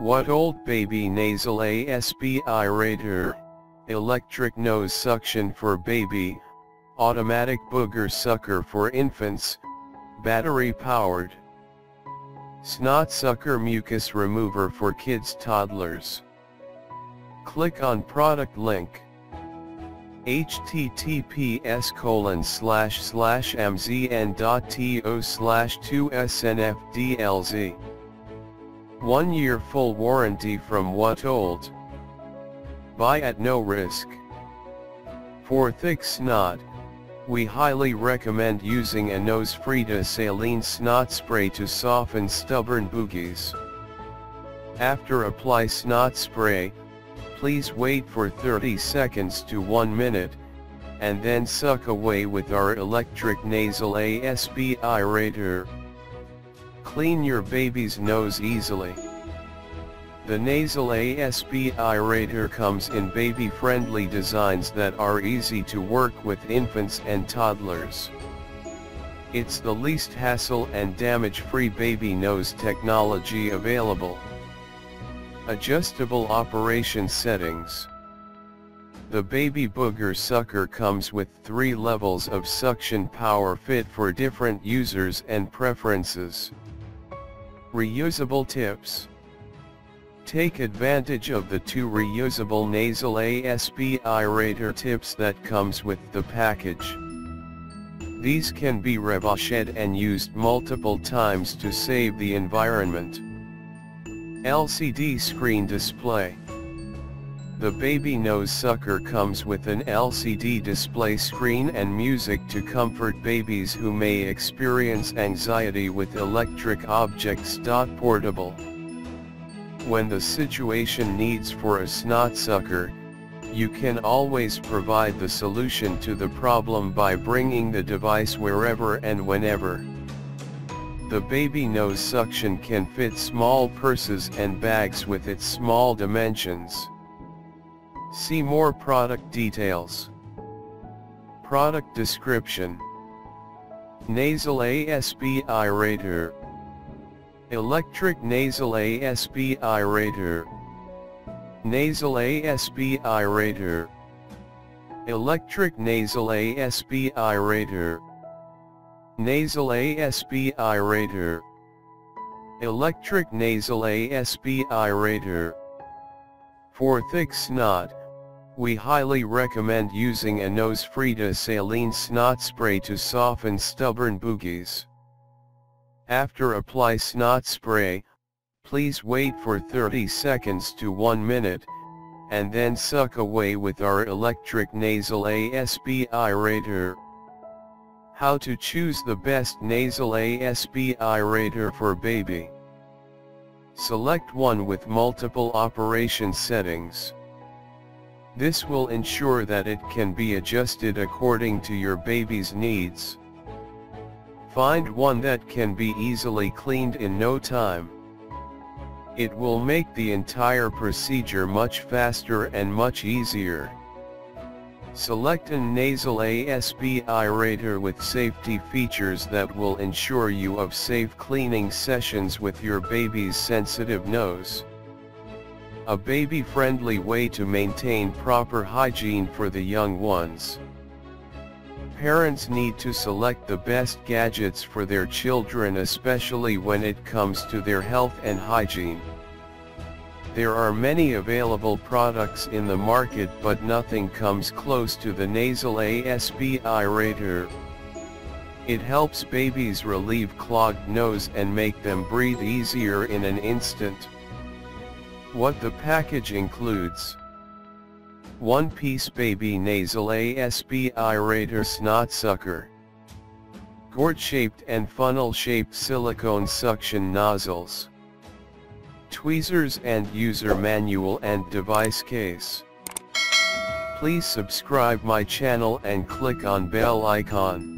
Watolt Baby Nasal Aspirator, Electric Nose Suction for Baby, Automatic Booger Sucker for Infants, Battery Powered. Snot Sucker Mucus Remover for Kids Toddlers. Click on product link. https://mzn.to/2snfdlz. 1-year full warranty from Watolt. Buy at no risk. For thick snot, we highly recommend using a NoseFrida saline snot spray to soften stubborn boogies. After apply snot spray, please wait for 30 seconds to 1 minute, and then suck away with our electric nasal aspirator. Clean your baby's nose easily. The nasal aspirator comes in baby-friendly designs that are easy to work with infants and toddlers. It's the least hassle and damage-free baby nose technology available. Adjustable operation settings. The baby booger sucker comes with 3 levels of suction power fit for different users and preferences. Reusable tips. Take advantage of the 2 reusable nasal aspirator tips that comes with the package. These can be reused and used multiple times to save the environment. LCD screen display. The baby nose sucker comes with an LCD display screen and music to comfort babies who may experience anxiety with electric objects. Portable. When the situation needs for a snot sucker, you can always provide the solution to the problem by bringing the device wherever and whenever. The baby nose suction can fit small purses and bags with its small dimensions. See more product details. Product description. Nasal aspirator. Electric nasal aspirator. Nasal aspirator. Electric nasal aspirator. Nasal aspirator. Electric nasal aspirator. For thick snot, we highly recommend using a NoseFrida saline snot spray to soften stubborn boogies. After apply snot spray, please wait for 30 seconds to 1 minute, and then suck away with our electric nasal aspirator. How to choose the best nasal aspirator for baby. Select one with multiple operation settings. This will ensure that it can be adjusted according to your baby's needs. Find one that can be easily cleaned in no time. It will make the entire procedure much faster and much easier. Select a nasal aspirator with safety features that will ensure you of safe cleaning sessions with your baby's sensitive nose. A baby-friendly way to maintain proper hygiene for the young ones. Parents need to select the best gadgets for their children, especially when it comes to their health and hygiene. There are many available products in the market, but nothing comes close to the nasal aspirator. It helps babies relieve clogged nose and make them breathe easier in an instant. What the package includes: 1-piece baby nasal aspirator snot sucker, gourd-shaped and funnel-shaped silicone suction nozzles, tweezers and user manual and device case. Please subscribe my channel and click on bell icon.